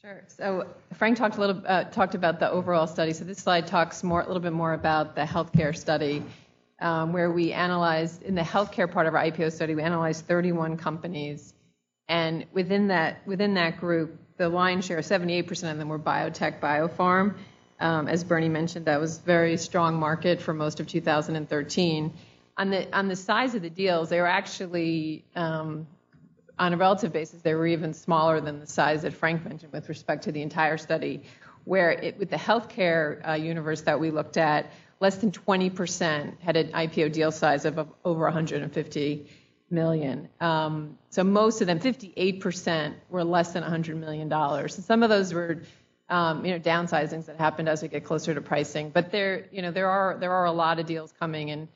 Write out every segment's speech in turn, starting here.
Sure. So Frank talked about the overall study. So this slide talks a little bit more about the healthcare study, where we analyzed, in the healthcare part of our IPO study, we analyzed 31 companies, and within that group, the lion's share, 78% of them were biotech, biopharm. As Bernie mentioned, that was a very strong market for most of 2013. On the size of the deals, they were actually, on a relative basis, they were even smaller than the size that Frank mentioned with respect to the entire study, where with the healthcare universe that we looked at, less than 20% had an IPO deal size of over $150 million. So most of them, 58%, were less than $100 million. And some of those were downsizings that happened as we get closer to pricing. But there are a lot of deals coming in.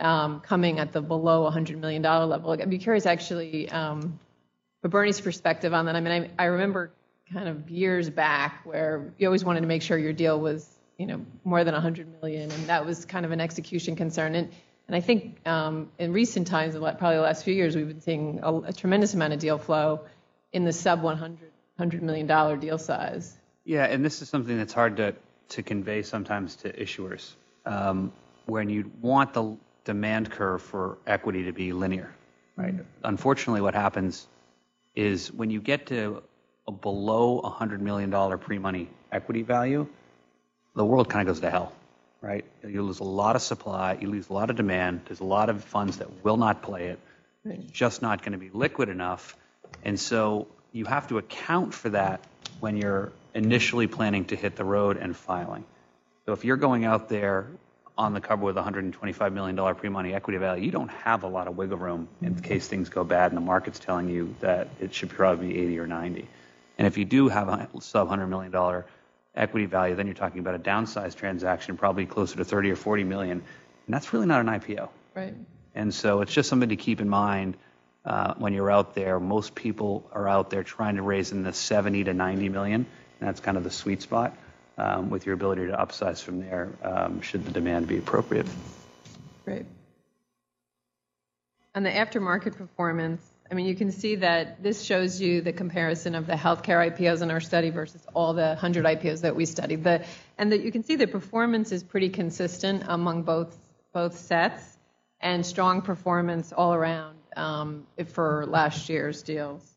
Coming at the below $100 million level. I'd be curious, actually, for Bernie's perspective on that. I mean, I remember kind of years back where you always wanted to make sure your deal was, more than $100 million, and that was kind of an execution concern. And I think in recent times, probably the last few years, we've been seeing a tremendous amount of deal flow in the sub-$100 million deal size. Yeah, and this is something that's hard to convey sometimes to issuers. When you want the demand curve for equity to be linear, right? Unfortunately, what happens is when you get to a below $100 million pre-money equity value, the world kind of goes to hell, right? You lose a lot of supply, you lose a lot of demand, there's a lot of funds that will not play it, it's just not going to be liquid enough, and so you have to account for that when you're initially planning to hit the road and filing. So if you're going out there on the cover with $125 million pre-money equity value, you don't have a lot of wiggle room in case things go bad and the market's telling you that it should probably be 80 or 90. And if you do have a sub-$100 million equity value, then you're talking about a downsized transaction, probably closer to 30 or 40 million, and that's really not an IPO. Right. And so it's just something to keep in mind when you're out there. Most people are out there trying to raise in the 70 to 90 million, and that's kind of the sweet spot. With your ability to upsize from there, should the demand be appropriate. Great. On the aftermarket performance, I mean, you can see that this shows you the comparison of the healthcare IPOs in our study versus all the 100 IPOs that we studied. And that you can see the performance is pretty consistent among both sets, and strong performance all around for last year's deals.